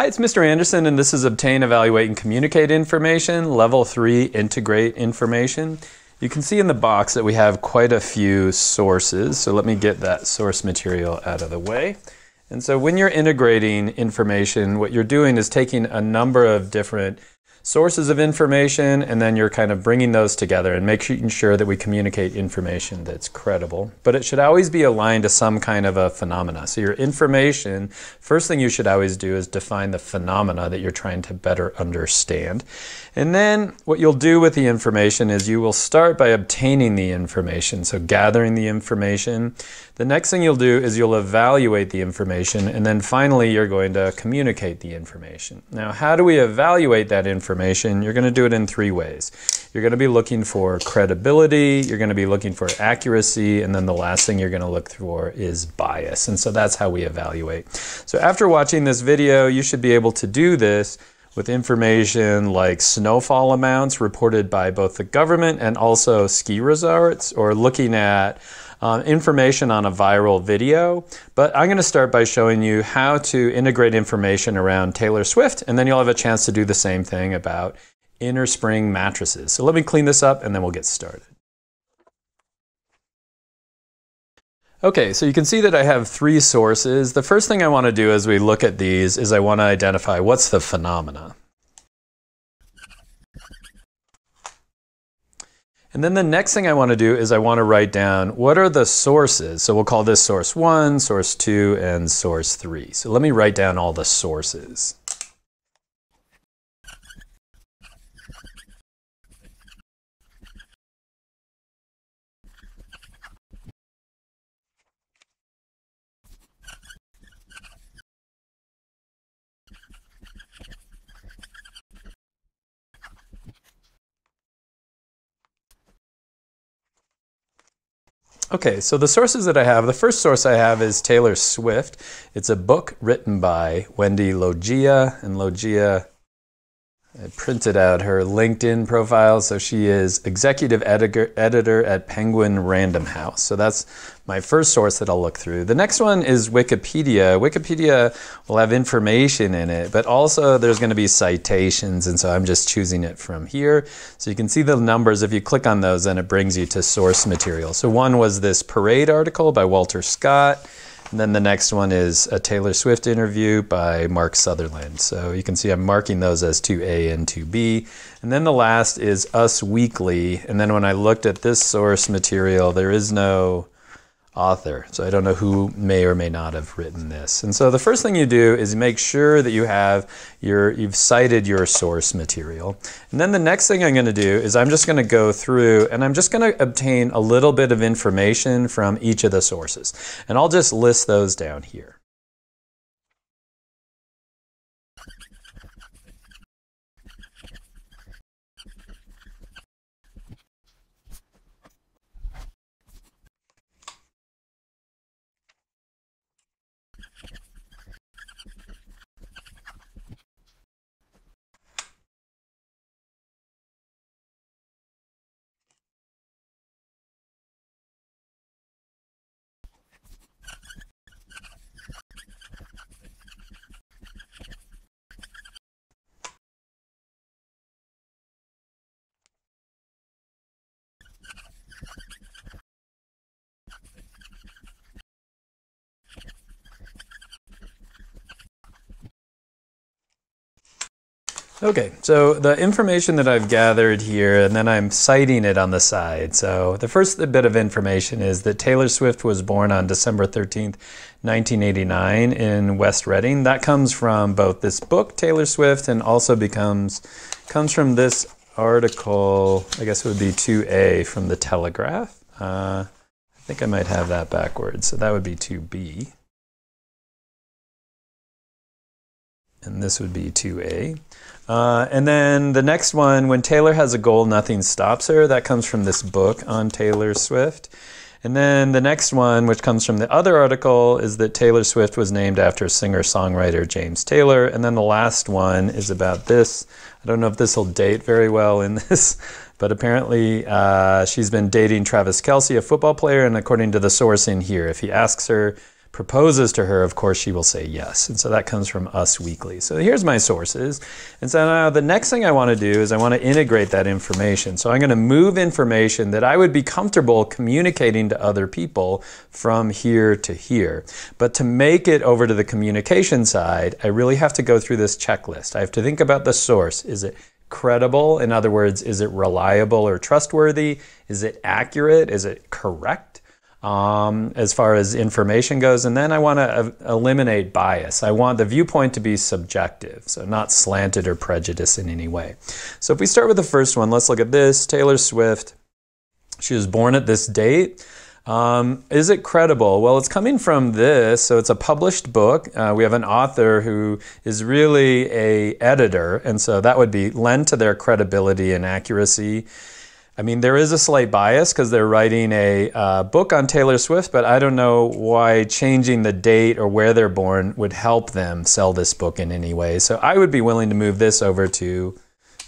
Hi, it's Mr. Anderson, and this is Obtain, Evaluate, and Communicate Information, Level 3, Integrate Information. You can see in the box that we have quite a few sources, so let me get that source material out of the way. And so when you're integrating information, what you're doing is taking a number of different sources of information, and then you're kind of bringing those together and making sure that we communicate information that's credible. But it should always be aligned to some kind of a phenomena. So your information, first thing you should always do is define the phenomena that you're trying to better understand. And then what you'll do with the information is you will start by obtaining the information, so gathering the information. The next thing you'll do is you'll evaluate the information, and then finally you're going to communicate the information. Now, how do we evaluate that information? You're going to do it in three ways. You're going to be looking for credibility, you're going to be looking for accuracy, and then the last thing you're going to look for is bias. And so that's how we evaluate. So after watching this video, you should be able to do this with information like snowfall amounts reported by both the government and also ski resorts, or looking at information on a viral video. But I'm going to start by showing you how to integrate information around Taylor Swift, and then you'll have a chance to do the same thing about inner spring mattresses. So let me clean this up and then we'll get started. Okay, so you can see that I have three sources. The first thing I want to do as we look at these is I want to identify what's the phenomena. And then the next thing I want to do is I want to write down what are the sources. So we'll call this source 1, source 2, and source 3. So let me write down all the sources. Okay, so the sources that I have, the first source I have is Taylor Swift. It's a book written by Wendy Loggia, and Loggia, I printed out her LinkedIn profile, so she is executive editor at Penguin Random House. So that's my first source that I'll look through. The next one is Wikipedia. Wikipedia will have information in it, but also there's going to be citations, and so I'm just choosing it from here. So you can see the numbers. If you click on those, then it brings you to source material. So one was this Parade article by Walter Scott. And then the next one is a Taylor Swift interview by Mark Sutherland. So you can see I'm marking those as 2A and 2B. And then the last is Us Weekly. And then when I looked at this source material, there is no author. So I don't know who may or may not have written this. And so the first thing you do is make sure that you have you've cited your source material. And then the next thing I'm going to do is I'm just going to go through and I'm just going to obtain a little bit of information from each of the sources. And I'll just list those down here. Okay, so the information that I've gathered here, and then I'm citing it on the side. So the first bit of information is that Taylor Swift was born on December 13th, 1989 in West Reading. That comes from both this book, Taylor Swift, and also comes from this article, I guess it would be 2A from The Telegraph. I think I might have that backwards, so that would be 2B. And this would be 2A. And then the next one, when Taylor has a goal, nothing stops her. That comes from this book on Taylor Swift. And then the next one, which comes from the other article, is that Taylor Swift was named after singer-songwriter James Taylor. And then the last one is about this. I don't know if this will date very well in this, but apparently she's been dating Travis Kelce, a football player, and according to the source in here, if he asks her, proposes to her, of course she will say yes. And so that comes from Us Weekly. So here's my sources. And so now the next thing I want to do is I want to integrate that information. So I'm going to move information that I would be comfortable communicating to other people from here to here. But to make it over to the communication side, I really have to go through this checklist. I have to think about the source. Is it credible? In other words, is it reliable or trustworthy? Is it accurate? Is it correct? As far as information goes, and then I want to eliminate bias. I want the viewpoint to be subjective, so not slanted or prejudiced in any way. So if we start with the first one, let's look at this. Taylor Swift, she was born at this date. Is it credible? Well, it's coming from this, so it's a published book. We have an author who is really an editor, and so that would be lend to their credibility and accuracy. I mean, there is a slight bias because they're writing a book on Taylor Swift, but I don't know why changing the date or where they're born would help them sell this book in any way. So I would be willing to move this over to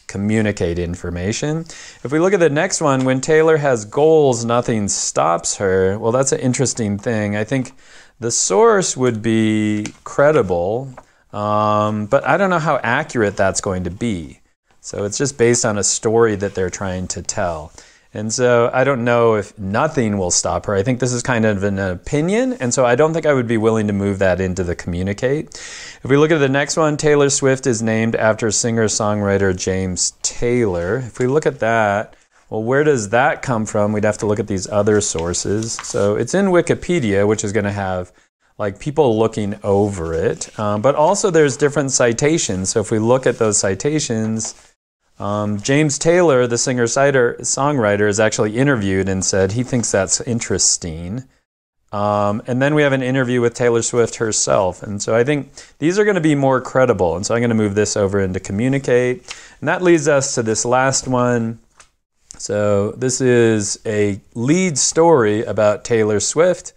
communicate information. If we look at the next one, when Taylor has goals, nothing stops her. Well, that's an interesting thing. I think the source would be credible, but I don't know how accurate that's going to be. So it's just based on a story that they're trying to tell. And so I don't know if nothing will stop her. I think this is kind of an opinion, and so I don't think I would be willing to move that into the communicate. If we look at the next one, Taylor Swift is named after singer-songwriter James Taylor. If we look at that, well, where does that come from? We'd have to look at these other sources. So it's in Wikipedia, which is going to have like people looking over it, but also there's different citations. So if we look at those citations, James Taylor, the singer-songwriter, is actually interviewed and said he thinks that's interesting. And then we have an interview with Taylor Swift herself. And so I think these are going to be more credible. And so I'm going to move this over into communicate. And that leads us to this last one. So this is a lead story about Taylor Swift.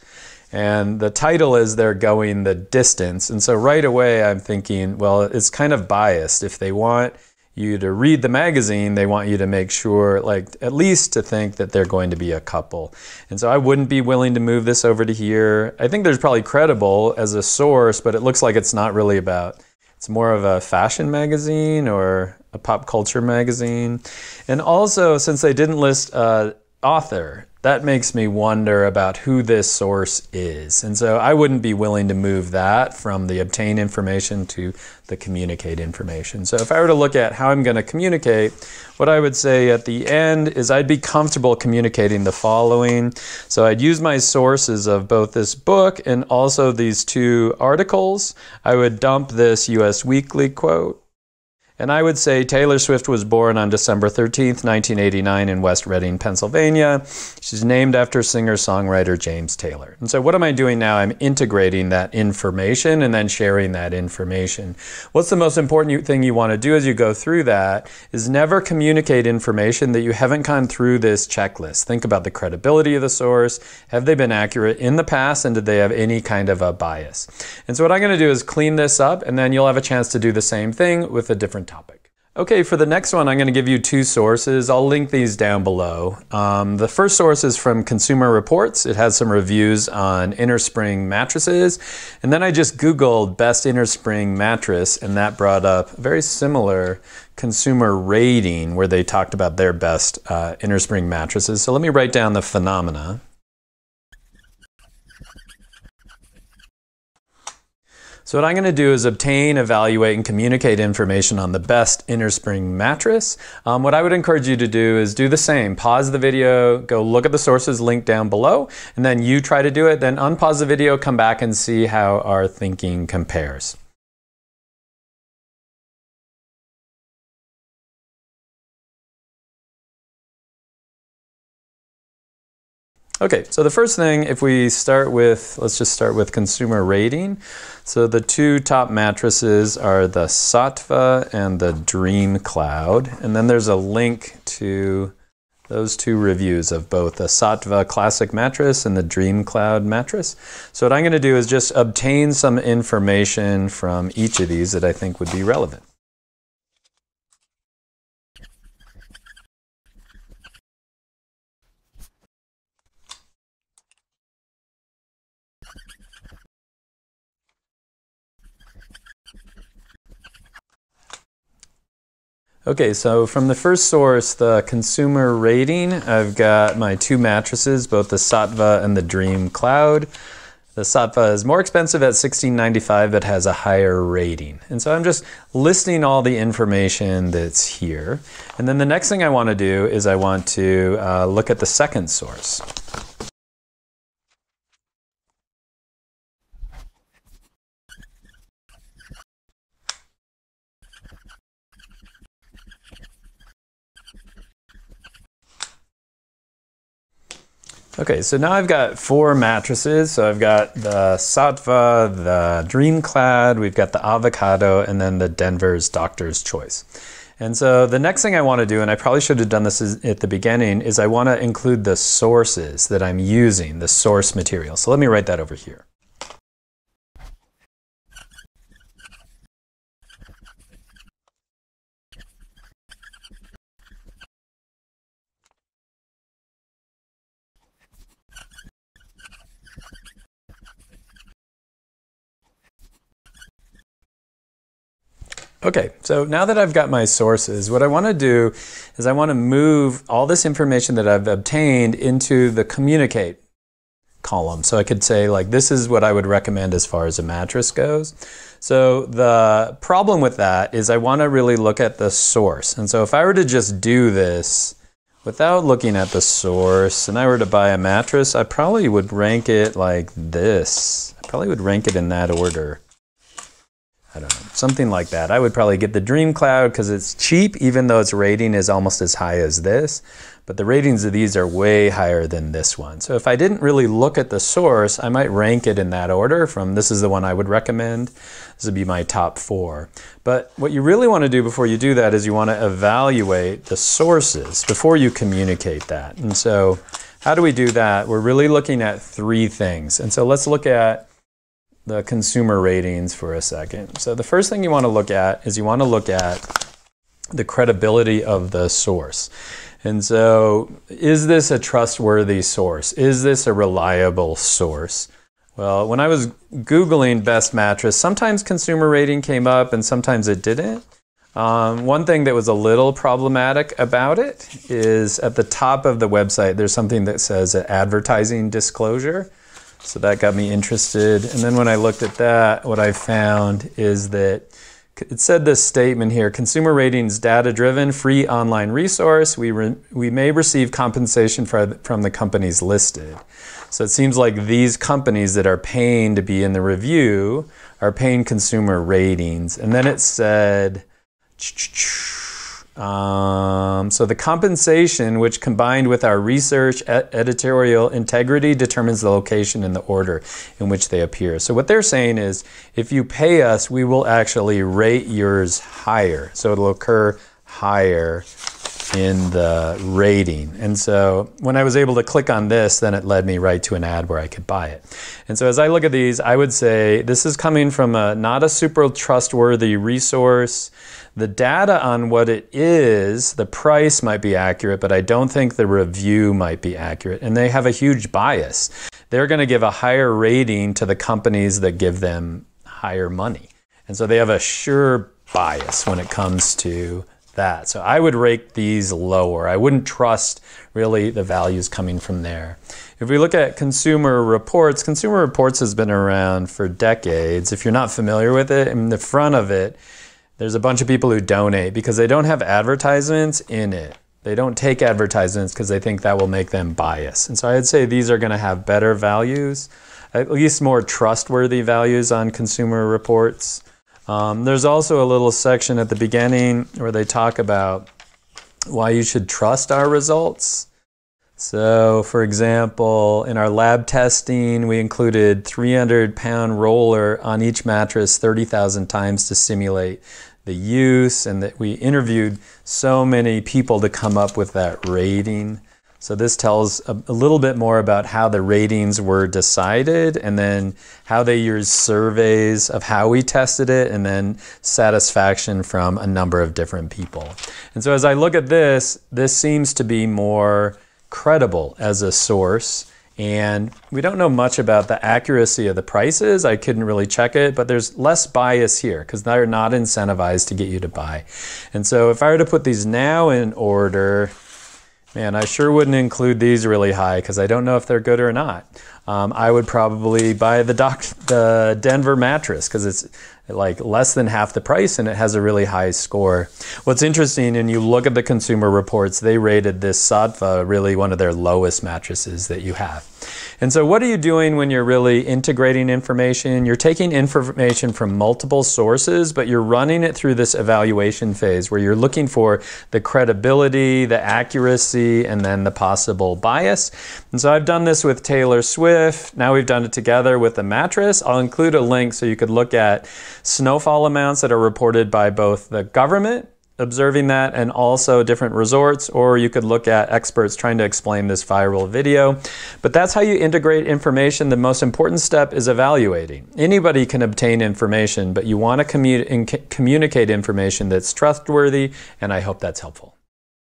And the title is They're Going the Distance. And so right away I'm thinking, well, it's kind of biased. If they want you to read the magazine, they want you to make sure, like, at least to think that they're going to be a couple. And so I wouldn't be willing to move this over to here. I think there's probably credible as a source, but it looks like it's not really about, it's more of a fashion magazine or a pop culture magazine. And also, since they didn't list author, that makes me wonder about who this source is. And so I wouldn't be willing to move that from the obtain information to the communicate information. So if I were to look at how I'm going to communicate, what I would say at the end is I'd be comfortable communicating the following. So I'd use my sources of both this book and also these two articles. I would dump this US Weekly quote. And I would say Taylor Swift was born on December 13th, 1989 in West Reading, Pennsylvania. She's named after singer-songwriter James Taylor. And so what am I doing now? I'm integrating that information and then sharing that information. What's the most important thing you want to do as you go through that is never communicate information that you haven't gone through this checklist. Think about the credibility of the source. Have they been accurate in the past, and did they have any kind of a bias? And so what I'm going to do is clean this up, and then you'll have a chance to do the same thing with a different topic. Okay, for the next one, I'm going to give you two sources. I'll link these down below. The first source is from Consumer Reports. It has some reviews on innerspring mattresses. And then I just Googled best innerspring mattress, and that brought up a very similar consumer rating where they talked about their best innerspring mattresses. So let me write down the phenomena. So what I'm going to do is obtain, evaluate, and communicate information on the best innerspring mattress. What I would encourage you to do is do the same. Pause the video, go look at the sources linked down below, and then you try to do it. Then unpause the video, come back and see how our thinking compares. Okay, so the first thing, if we start with, let's just start with consumer rating. So the two top mattresses are the Saatva and the Dream Cloud. And then there's a link to those two reviews of both the Saatva Classic mattress and the Dream Cloud mattress. So what I'm going to do is just obtain some information from each of these that I think would be relevant. Okay, so from the first source, the consumer rating, I've got my two mattresses, both the Saatva and the Dream Cloud. The Saatva is more expensive at $16.95, but has a higher rating. And so I'm just listing all the information that's here. And then the next thing I want to do is I want to look at the second source. Okay, so now I've got four mattresses. So I've got the Saatva, the Dream Cloud, we've got the Avocado, and then the Denver's Doctor's Choice. And so the next thing I want to do, and I probably should have done this at the beginning, is I want to include the sources that I'm using, the source material. So let me write that over here. Okay, so now that I've got my sources, what I want to do is I want to move all this information that I've obtained into the communicate column. So I could say, like, this is what I would recommend as far as a mattress goes. So the problem with that is I want to really look at the source. And so if I were to just do this without looking at the source and I were to buy a mattress, I probably would rank it like this. I probably would rank it in that order. I don't know, something like that. I would probably get the Dream Cloud because it's cheap, even though its rating is almost as high as this. But the ratings of these are way higher than this one. So if I didn't really look at the source, I might rank it in that order from this is the one I would recommend. This would be my top four. But what you really want to do before you do that is you want to evaluate the sources before you communicate that. And so how do we do that? We're really looking at three things. And so let's look at the consumer ratings for a second. So the first thing you want to look at is you want to look at the credibility of the source. And so is this a trustworthy source? Is this a reliable source? Well, when I was Googling best mattress, sometimes consumer rating came up and sometimes it didn't. One thing that was a little problematic about it is at the top of the website, there's something that says advertising disclosure. So that got me interested. And then when I looked at that, what I found is that it said this statement here, consumer ratings data-driven, free online resource. We may receive compensation from the companies listed. So it seems like these companies that are paying to be in the review are paying consumer ratings. And then it said, so the compensation, which combined with our research editorial integrity determines the location and the order in which they appear. So what they're saying is if you pay us, we will actually rate yours higher. So it'll occur higher in the rating. And so when I was able to click on this, then it led me right to an ad where I could buy it. And so as I look at these, I would say this is coming from not a super trustworthy resource. The data on what it is, the price might be accurate, but I don't think the review might be accurate. And they have a huge bias. They're going to give a higher rating to the companies that give them higher money. And so they have a sure bias when it comes to that. So I would rate these lower. I wouldn't trust really the values coming from there. If we look at Consumer Reports has been around for decades. If you're not familiar with it, in the front of it, there's a bunch of people who donate because they don't have advertisements in it. They don't take advertisements because they think that will make them biased. And so I'd say these are going to have better values, at least more trustworthy values on Consumer Reports. There's also a little section at the beginning where they talk about why you should trust our results. So, for example, in our lab testing, we included 300-pound roller on each mattress 30,000 times to simulate the use, and that we interviewed so many people to come up with that rating. So this tells a little bit more about how the ratings were decided and then how they used surveys of how we tested it and then satisfaction from a number of different people. And so as I look at this, this seems to be more credible as a source And we don't know much about the accuracy of the prices. I couldn't really check it, but there's less bias here because they're not incentivized to get you to buy. And so if I were to put these now in order, man, I sure wouldn't include these really high because I don't know if they're good or not. I would probably buy the Denver mattress because it's like less than half the price and it has a really high score. What's interesting, and you look at the Consumer Reports, they rated this Saatva really one of their lowest mattresses that you have. And so what are you doing when you're really integrating information? You're taking information from multiple sources, but you're running it through this evaluation phase where you're looking for the credibility, the accuracy, and then the possible bias. And so I've done this with Taylor Swift. Now we've done it together with the mattress. I'll include a link so you could look at snowfall amounts that are reported by both the government observing that and also different resorts, or you could look at experts trying to explain this viral video. But that's how you integrate information. The most important step is evaluating. Anybody can obtain information, but you want to communicate information that's trustworthy, and I hope that's helpful.